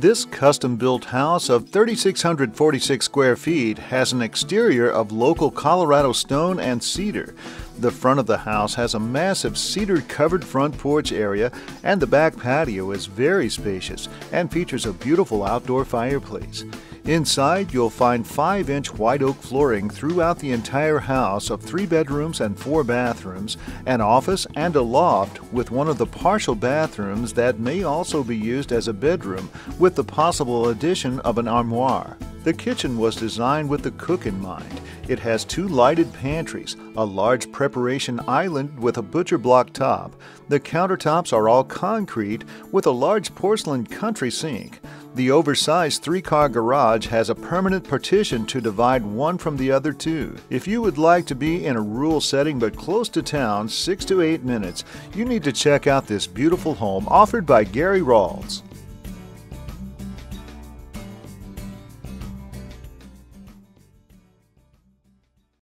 This custom-built house of 3,646 square feet has an exterior of local Colorado stone and cedar. The front of the house has a massive cedar-covered front porch area, and the back patio is very spacious and features a beautiful outdoor fireplace. Inside, you'll find 5-inch white oak flooring throughout the entire house of 3 bedrooms and 4 bathrooms, an office and a loft with one of the partial bathrooms that may also be used as a bedroom with the possible addition of an armoire. The kitchen was designed with the cook in mind. It has 2 lighted pantries, a large preparation island with a butcher block top. The countertops are all concrete with a large porcelain country sink. The oversized 3-car garage has a permanent partition to divide one from the other two. If you would like to be in a rural setting but close to town 6 to 8 minutes, you need to check out this beautiful home offered by Gary Rawls.